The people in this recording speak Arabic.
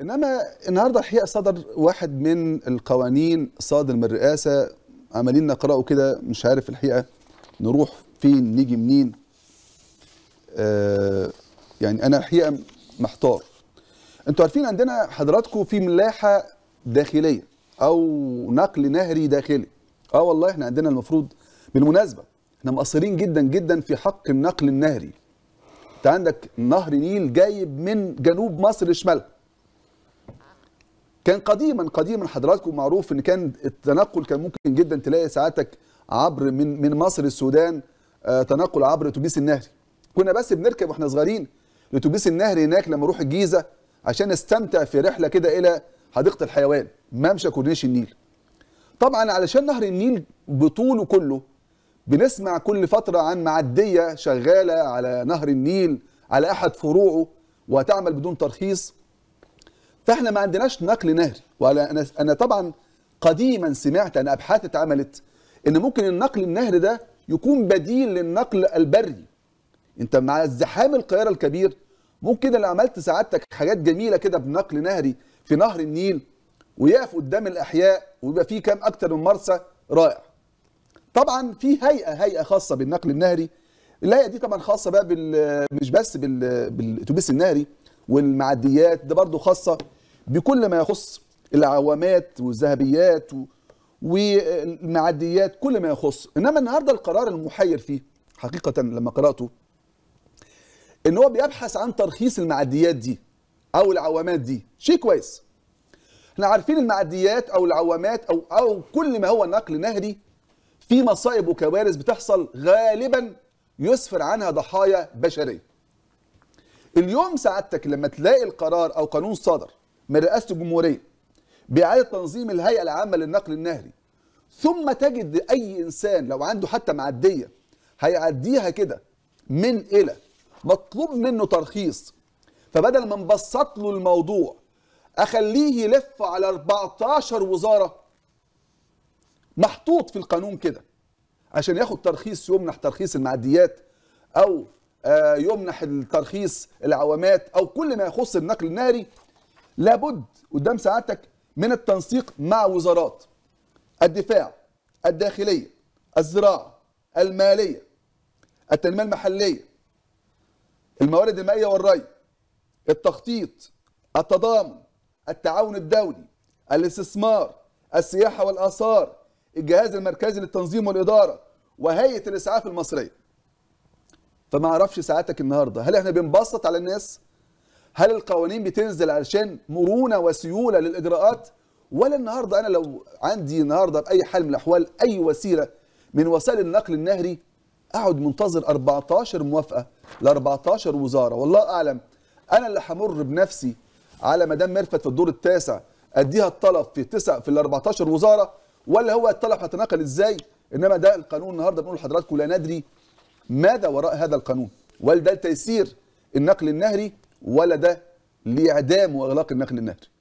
انما النهارده الحقيقه صدر واحد من القوانين صادر من الرئاسه، عمالين نقراه كده، مش عارف الحقيقه نروح فين نيجي منين. يعني انا الحقيقه محتار. انتوا عارفين عندنا حضراتكم في ملاحه داخليه او نقل نهري داخلي. والله احنا عندنا المفروض، بالمناسبه احنا مقصرين جدا جدا في حق النقل النهري. انت عندك نهر نيل جايب من جنوب مصر لشمالها. كان قديما حضراتكم معروف ان كان التنقل كان ممكن جدا تلاقي ساعاتك عبر من مصر السودان، تنقل عبر الاتوبيس النهري. كنا بس بنركب واحنا صغيرين الاتوبيس النهري هناك لما اروح الجيزه عشان استمتع في رحله كده الى حديقه الحيوان، ممشى كورنيش النيل. طبعا علشان نهر النيل بطوله كله بنسمع كل فتره عن معديه شغاله على نهر النيل على احد فروعه وتعمل بدون ترخيص. فاحنا ما عندناش نقل نهري. انا طبعا قديما سمعت ان ابحاث اتعملت ان ممكن النقل النهري ده يكون بديل للنقل البري. انت مع الزحام القاهره الكبير ممكن لو عملت سعادتك حاجات جميله كده بنقل نهري في نهر النيل ويقف قدام الاحياء ويبقى فيه كام اكتر من مرسى رائع. طبعا في هيئه خاصه بالنقل النهري. الهيئه دي طبعا خاصه بقى مش بس بالاتوبيس النهري والمعديات، ده برضه خاصه بكل ما يخص العوامات والذهبيات والمعديات، كل ما يخص. انما النهارده القرار المحير فيه حقيقه لما قراته ان هو بيبحث عن ترخيص المعديات دي او العوامات دي. شيء كويس. احنا عارفين المعديات او العوامات او كل ما هو نقل نهري في مصائب وكوارث بتحصل غالبا يسفر عنها ضحايا بشريه. اليوم سعادتك لما تلاقي القرار او قانون صدر من رئاسة الجمهورية بإعادة تنظيم الهيئة العامة للنقل النهري، ثم تجد أي إنسان لو عنده حتى معدية هيعديها كده من إلى مطلوب منه ترخيص، فبدل ما نبسط له الموضوع أخليه يلف على 14 وزارة محطوط في القانون كده عشان ياخد ترخيص يمنح ترخيص المعديات أو يمنح الترخيص العوامات أو كل ما يخص النقل النهري. لابد قدام سعادتك من التنسيق مع وزارات الدفاع، الداخلية، الزراعة، المالية، التنمية المحلية، الموارد المائية والري، التخطيط، التضامن، التعاون الدولي، الاستثمار، السياحة والآثار، الجهاز المركزي للتنظيم والإدارة، وهيئة الإسعاف المصرية. فما اعرفش سعادتك النهارده، هل احنا بنبسط على الناس؟ هل القوانين بتنزل علشان مرونه وسيوله للاجراءات؟ ولا النهارده انا لو عندي النهارده باي حال من الاحوال اي وسيله من وسائل النقل النهري اقعد منتظر 14 موافقه ل 14 وزاره؟ والله اعلم انا اللي همر بنفسي على مدام مرفت في الدور التاسع اديها الطلب في ال 14 وزاره، ولا هو الطلب هيتناقل ازاي؟ انما ده القانون النهارده بنقول لحضراتكم لا ندري ماذا وراء هذا القانون، ولا ده تيسير النقل النهري ولا ده لإعدام وإغلاق النقل النهري.